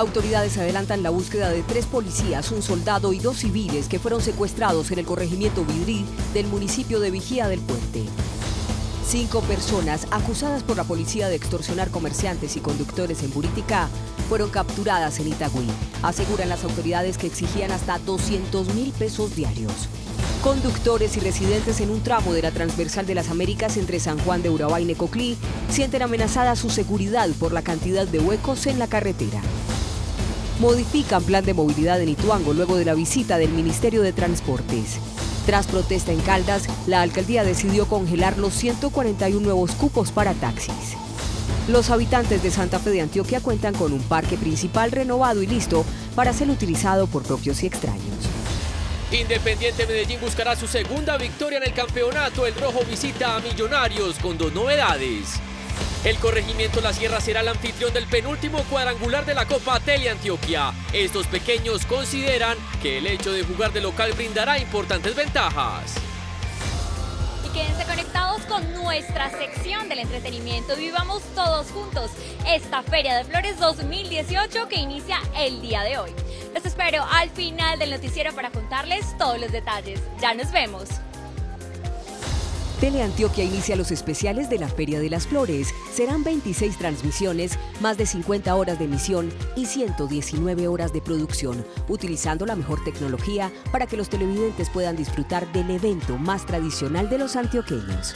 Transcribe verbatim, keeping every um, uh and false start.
Autoridades adelantan la búsqueda de tres policías, un soldado y dos civiles que fueron secuestrados en el corregimiento Vidrí del municipio de Vigía del Puente. Cinco personas acusadas por la policía de extorsionar comerciantes y conductores en Buriticá fueron capturadas en Itagüí. Aseguran las autoridades que exigían hasta doscientos mil pesos diarios. Conductores y residentes en un tramo de la transversal de las Américas entre San Juan de Urabá y Necoclí sienten amenazada su seguridad por la cantidad de huecos en la carretera. Modifican plan de movilidad en Ituango luego de la visita del Ministerio de Transportes. Tras protesta en Caldas, la alcaldía decidió congelar los ciento cuarenta y uno nuevos cupos para taxis. Los habitantes de Santa Fe de Antioquia cuentan con un parque principal renovado y listo para ser utilizado por propios y extraños. Independiente Medellín buscará su segunda victoria en el campeonato. El rojo visita a Millonarios con dos novedades. El corregimiento La Sierra será el anfitrión del penúltimo cuadrangular de la Copa Tele Antioquia. Estos pequeños consideran que el hecho de jugar de local brindará importantes ventajas. Y quédense conectados con nuestra sección del entretenimiento. Vivamos todos juntos esta Feria de Flores dos mil dieciocho que inicia el día de hoy. Los espero al final del noticiero para contarles todos los detalles. Ya nos vemos. Tele Antioquia inicia los especiales de la Feria de las Flores. Serán veintiséis transmisiones, más de cincuenta horas de emisión y ciento diecinueve horas de producción, utilizando la mejor tecnología para que los televidentes puedan disfrutar del evento más tradicional de los antioqueños.